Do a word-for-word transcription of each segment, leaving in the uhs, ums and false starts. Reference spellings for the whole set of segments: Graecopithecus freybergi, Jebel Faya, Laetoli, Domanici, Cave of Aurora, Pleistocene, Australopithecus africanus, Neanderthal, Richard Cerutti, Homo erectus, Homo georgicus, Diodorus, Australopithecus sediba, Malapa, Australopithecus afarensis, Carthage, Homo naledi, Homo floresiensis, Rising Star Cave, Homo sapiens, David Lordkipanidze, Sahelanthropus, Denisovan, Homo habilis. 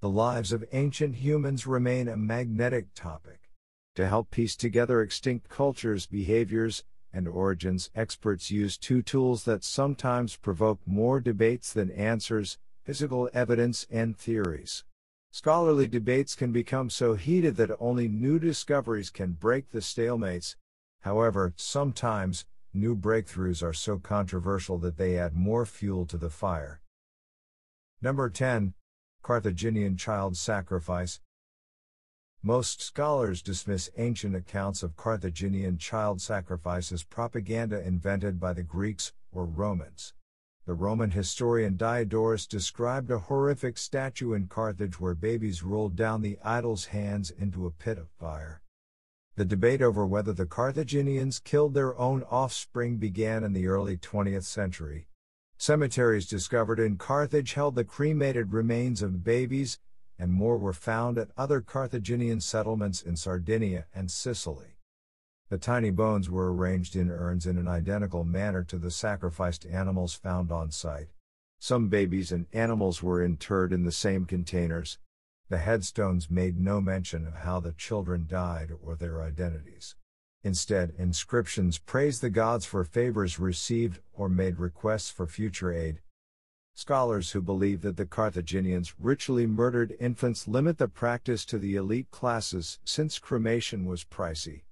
the lives of ancient humans remain a magnetic topic. To help piece together extinct cultures, behaviors, and origins, experts use two tools that sometimes provoke more debates than answers: physical evidence and theories. Scholarly debates can become so heated that only new discoveries can break the stalemates. However, sometimes, new breakthroughs are so controversial that they add more fuel to the fire. Number ten. Carthaginian child sacrifice. Most scholars dismiss ancient accounts of Carthaginian child sacrifice as propaganda invented by the Greeks or Romans. The Roman historian Diodorus described a horrific statue in Carthage where babies rolled down the idol's hands into a pit of fire. The debate over whether the Carthaginians killed their own offspring began in the early twentieth century. Cemeteries discovered in Carthage held the cremated remains of babies, and more were found at other Carthaginian settlements in Sardinia and Sicily. The tiny bones were arranged in urns in an identical manner to the sacrificed animals found on site. Some babies and animals were interred in the same containers. The headstones made no mention of how the children died or their identities. Instead, inscriptions praised the gods for favors received or made requests for future aid. Scholars who believe that the Carthaginians ritually murdered infants limit the practice to the elite classes, since cremation was pricey.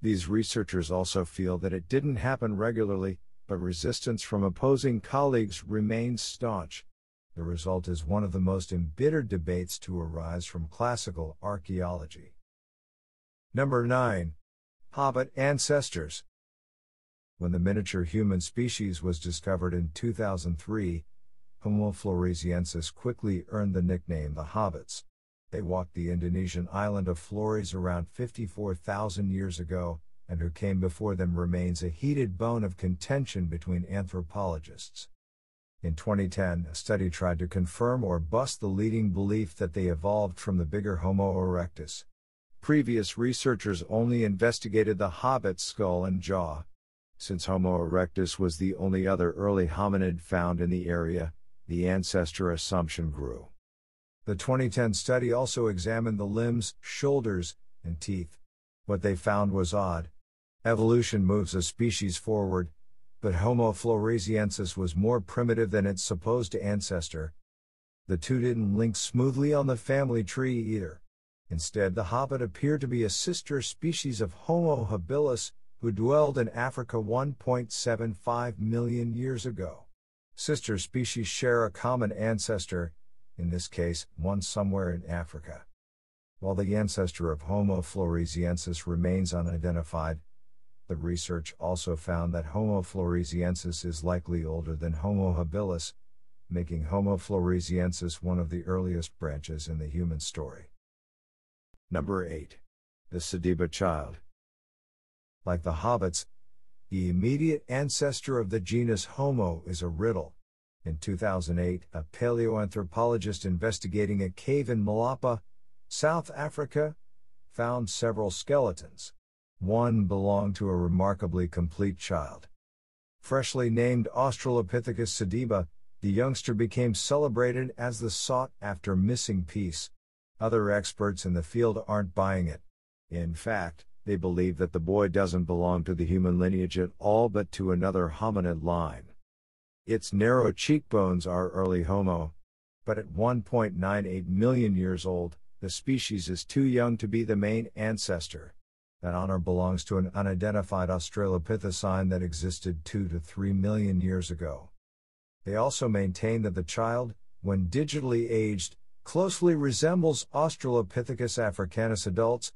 These researchers also feel that it didn't happen regularly, but resistance from opposing colleagues remains staunch. The result is one of the most embittered debates to arise from classical archaeology. Number nine. Hobbit ancestors. When the miniature human species was discovered in two thousand three, Homo floresiensis quickly earned the nickname the Hobbits. They walked the Indonesian island of Flores around fifty-four thousand years ago, and who came before them remains a heated bone of contention between anthropologists. In twenty ten, a study tried to confirm or bust the leading belief that they evolved from the bigger Homo erectus. Previous researchers only investigated the hobbit's skull and jaw. Since Homo erectus was the only other early hominid found in the area, the ancestor assumption grew. The twenty ten study also examined the limbs, shoulders, and teeth. What they found was odd. Evolution moves a species forward, but Homo floresiensis was more primitive than its supposed ancestor. The two didn't link smoothly on the family tree either. Instead, the hobbit appeared to be a sister species of Homo habilis, who dwelled in Africa one point seven five million years ago. Sister species share a common ancestor, in this case, one somewhere in Africa. While the ancestor of Homo floresiensis remains unidentified, the research also found that Homo floresiensis is likely older than Homo habilis, making Homo floresiensis one of the earliest branches in the human story. Number eight. The Sediba child. Like the hobbits, the immediate ancestor of the genus Homo is a riddle. In two thousand eight, a paleoanthropologist investigating a cave in Malapa, South Africa, found several skeletons. One belonged to a remarkably complete child. Freshly named Australopithecus sediba, the youngster became celebrated as the sought-after missing piece. Other experts in the field aren't buying it. In fact, they believe that the boy doesn't belong to the human lineage at all, but to another hominid line. Its narrow cheekbones are early Homo, but at one point nine eight million years old, the species is too young to be the main ancestor. That honor belongs to an unidentified Australopithecine that existed two to three million years ago. They also maintain that the child, when digitally aged, closely resembles Australopithecus africanus adults,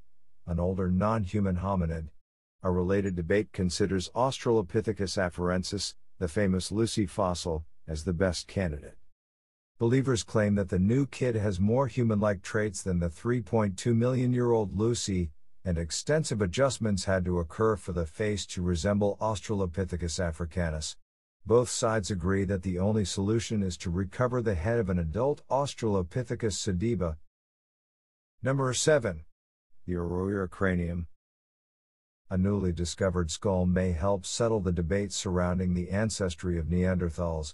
an older non-human hominid. A related debate considers Australopithecus afarensis, the famous Lucy fossil, as the best candidate. Believers claim that the new kid has more human-like traits than the three point two million year old Lucy, and extensive adjustments had to occur for the face to resemble Australopithecus africanus. Both sides agree that the only solution is to recover the head of an adult Australopithecus sediba. Number seven. The Arroyo cranium. A newly discovered skull may help settle the debate surrounding the ancestry of Neanderthals.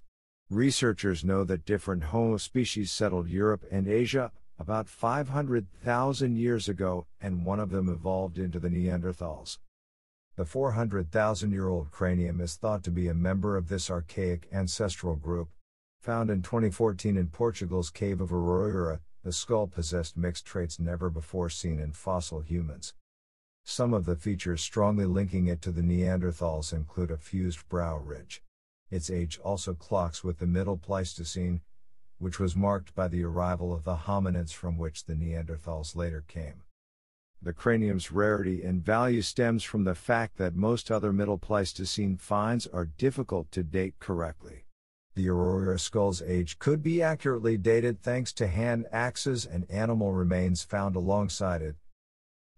Researchers know that different Homo species settled Europe and Asia, about five hundred thousand years ago, and one of them evolved into the Neanderthals. The four hundred thousand year old cranium is thought to be a member of this archaic ancestral group. Found in twenty fourteen in Portugal's Cave of Aurora, the skull possessed mixed traits never before seen in fossil humans. Some of the features strongly linking it to the Neanderthals include a fused brow ridge. Its age also clocks with the Middle Pleistocene, which was marked by the arrival of the hominids from which the Neanderthals later came. The cranium's rarity and value stems from the fact that most other Middle Pleistocene finds are difficult to date correctly. The Aurora skull's age could be accurately dated thanks to hand axes and animal remains found alongside it.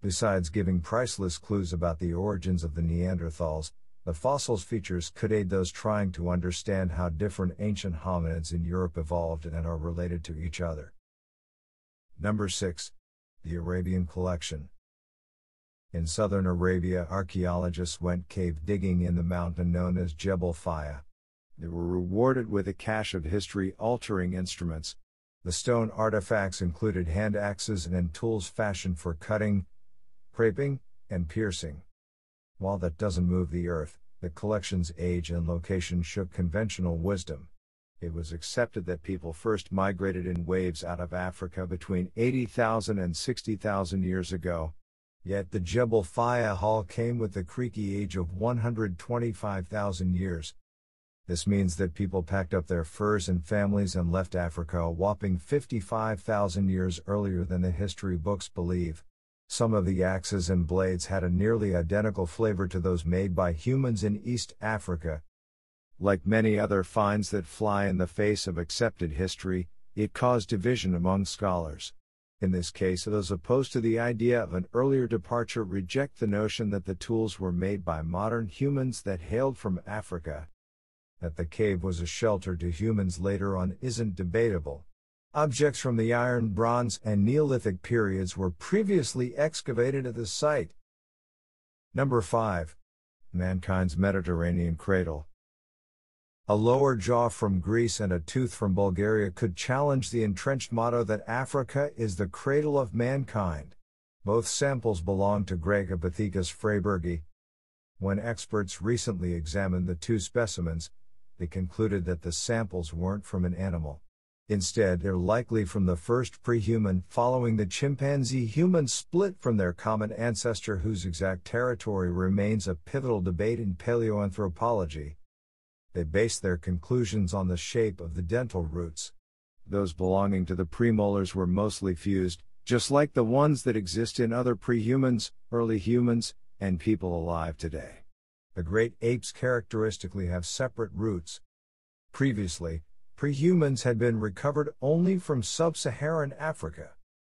Besides giving priceless clues about the origins of the Neanderthals, the fossil's features could aid those trying to understand how different ancient hominids in Europe evolved and are related to each other. Number six. The Arabian Collection. In southern Arabia, archaeologists went cave digging in the mountain known as Jebel Faya. They were rewarded with a cache of history-altering instruments. The stone artifacts included hand axes and tools fashioned for cutting, scraping, and piercing. While that doesn't move the earth, the collection's age and location shook conventional wisdom. It was accepted that people first migrated in waves out of Africa between eighty thousand and sixty thousand years ago. Yet the Jebel Faya Hall came with the creaky age of one hundred twenty-five thousand years. This means that people packed up their furs and families and left Africa a whopping fifty-five thousand years earlier than the history books believe. Some of the axes and blades had a nearly identical flavor to those made by humans in East Africa. Like many other finds that fly in the face of accepted history, it caused division among scholars. In this case, those opposed to the idea of an earlier departure reject the notion that the tools were made by modern humans that hailed from Africa. That the cave was a shelter to humans later on isn't debatable. Objects from the Iron, Bronze, and Neolithic periods were previously excavated at the site. Number five. Mankind's Mediterranean Cradle. A lower jaw from Greece and a tooth from Bulgaria could challenge the entrenched motto that Africa is the cradle of mankind. Both samples belong to Graecopithecus freybergi. When experts recently examined the two specimens, they concluded that the samples weren't from an animal. Instead, they're likely from the first pre-human following the chimpanzee-human split from their common ancestor, whose exact territory remains a pivotal debate in paleoanthropology. They based their conclusions on the shape of the dental roots. Those belonging to the premolars were mostly fused, just like the ones that exist in other pre-humans, early humans, and people alive today. The great apes characteristically have separate roots. Previously, prehumans had been recovered only from sub-Saharan Africa.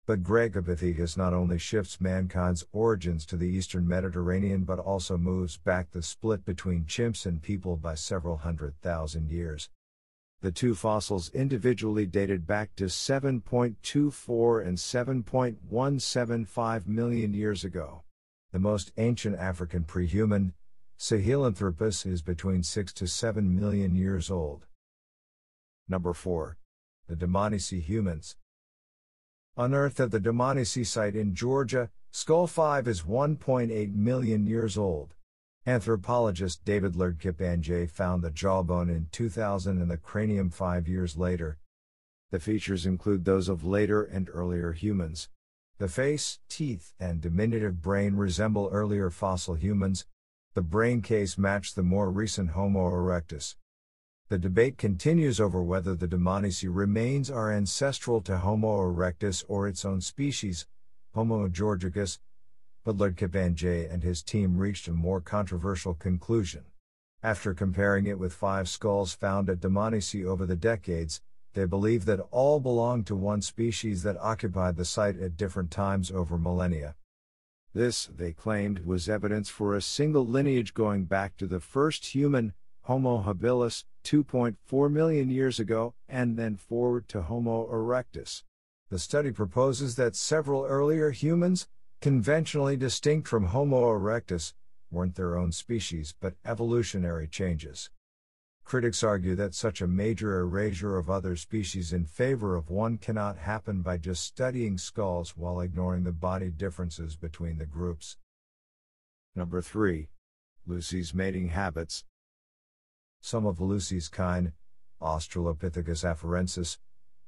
But Graecopithecus not only shifts mankind's origins to the eastern Mediterranean but also moves back the split between chimps and people by several hundred thousand years. The two fossils individually dated back to seven point two four and seven point one seven five million years ago. The most ancient African prehuman, Sahelanthropus, is between six to seven million years old. Number four. The Domanici Humans. Unearthed at the Domanici site in Georgia, Skull five is one point eight million years old. Anthropologist David Lordkipanidze found the jawbone in two thousand and the cranium five years later. The features include those of later and earlier humans. The face, teeth, and diminutive brain resemble earlier fossil humans. The brain case matched the more recent Homo erectus. The debate continues over whether the Domanici remains are ancestral to Homo erectus or its own species, Homo georgicus, but Lordkipanidze and his team reached a more controversial conclusion. After comparing it with five skulls found at Domanici over the decades, they believe that all belong to one species that occupied the site at different times over millennia. This, they claimed, was evidence for a single lineage going back to the first human, Homo habilis, two point four million years ago, and then forward to Homo erectus. The study proposes that several earlier humans, conventionally distinct from Homo erectus, weren't their own species but evolutionary changes. critics argue that such a major erasure of other species in favor of one cannot happen by just studying skulls while ignoring the body differences between the groups. Number three. Lucy's mating habits. Some of Lucy's kind, Australopithecus afarensis,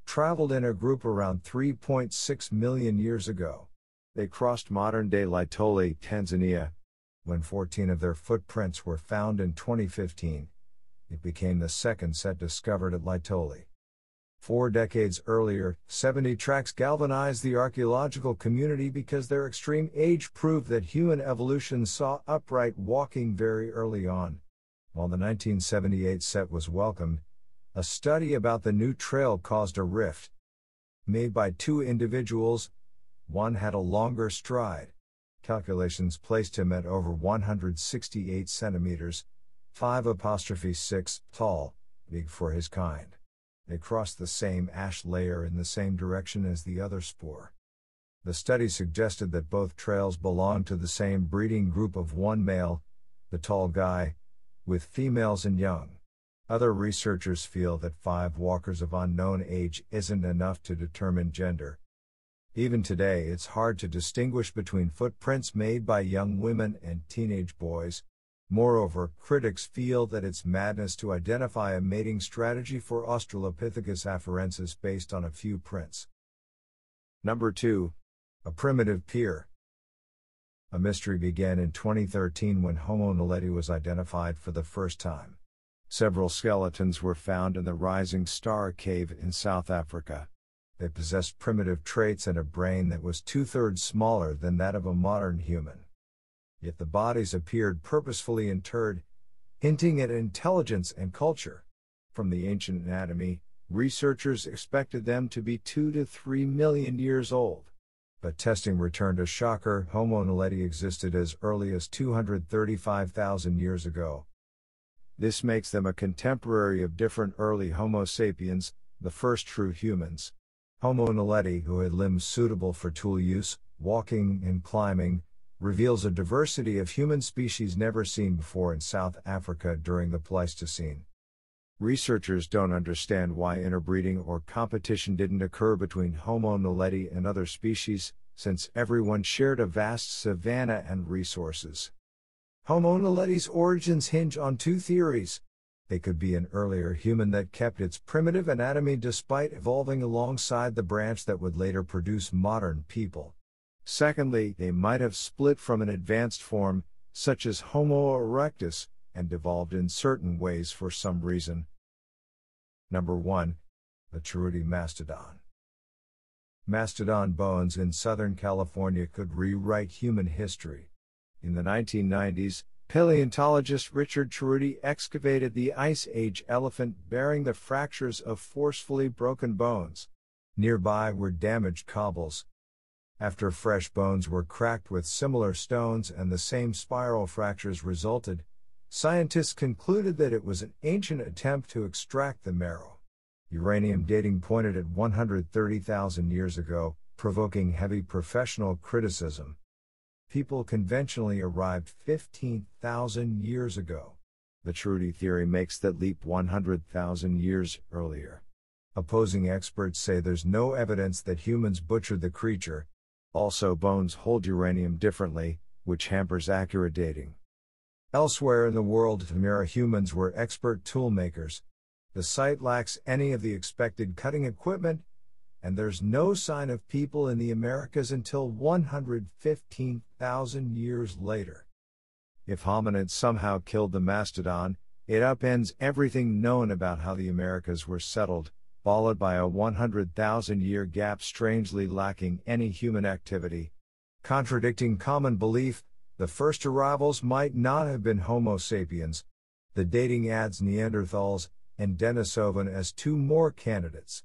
traveled in a group around three point six million years ago. They crossed modern-day Laetoli, Tanzania. When fourteen of their footprints were found in twenty fifteen, it became the second set discovered at Laetoli. Four decades earlier, seventy tracks galvanized the archaeological community because their extreme age proved that human evolution saw upright walking very early on. While the nineteen seventy-eight set was welcomed, a study about the new trail caused a rift. Made by two individuals, one had a longer stride. Calculations placed him at over one hundred sixty-eight centimeters, five foot six tall, big for his kind. They crossed the same ash layer in the same direction as the other spore. The study suggested that both trails belonged to the same breeding group of one male, the tall guy, with females and young. Other researchers feel that five walkers of unknown age isn't enough to determine gender. Even today, it's hard to distinguish between footprints made by young women and teenage boys. Moreover, critics feel that it's madness to identify a mating strategy for Australopithecus afarensis based on a few prints. Number two. A primitive peer. A mystery began in twenty thirteen when Homo naledi was identified for the first time. Several skeletons were found in the Rising Star Cave in South Africa. They possessed primitive traits and a brain that was two-thirds smaller than that of a modern human. Yet the bodies appeared purposefully interred, hinting at intelligence and culture. From the ancient anatomy, researchers expected them to be two to three million years old. But testing returned a shocker. Homo naledi existed as early as two hundred thirty-five thousand years ago. This makes them a contemporary of different early Homo sapiens, the first true humans. Homo naledi, who had limbs suitable for tool use, walking and climbing, reveals a diversity of human species never seen before in South Africa during the Pleistocene. Researchers don't understand why interbreeding or competition didn't occur between Homo naledi and other species, since everyone shared a vast savanna and resources. Homo naledi's origins hinge on two theories. They could be an earlier human that kept its primitive anatomy despite evolving alongside the branch that would later produce modern people. Secondly, they might have split from an advanced form, such as Homo erectus, and evolved in certain ways for some reason. Number one. The Cerutti mastodon. Mastodon bones in Southern California could rewrite human history. In the nineteen nineties, paleontologist Richard Cerutti excavated the Ice Age elephant bearing the fractures of forcefully broken bones. Nearby were damaged cobbles. After fresh bones were cracked with similar stones and the same spiral fractures resulted, scientists concluded that it was an ancient attempt to extract the marrow. Uranium dating pointed at one hundred thirty thousand years ago, provoking heavy professional criticism. People conventionally arrived fifteen thousand years ago. The Cerutti theory makes that leap one hundred thousand years earlier. Opposing experts say there's no evidence that humans butchered the creature. Also, bones hold uranium differently, which hampers accurate dating. Elsewhere in the world, Tamira humans were expert toolmakers. The site lacks any of the expected cutting equipment, and there's no sign of people in the Americas until one hundred fifteen thousand years later. If hominids somehow killed the mastodon, it upends everything known about how the Americas were settled, followed by a one hundred thousand year gap strangely lacking any human activity. Contradicting common belief, the first arrivals might not have been Homo sapiens. The dating adds Neanderthals and Denisovan as two more candidates.